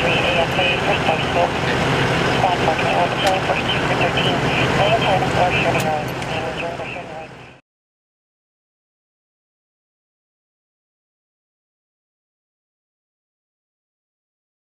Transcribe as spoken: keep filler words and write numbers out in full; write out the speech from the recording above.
three A F A, first star smoke, squad parking orbital, first two for thirteen, lay ahead and start shooting on.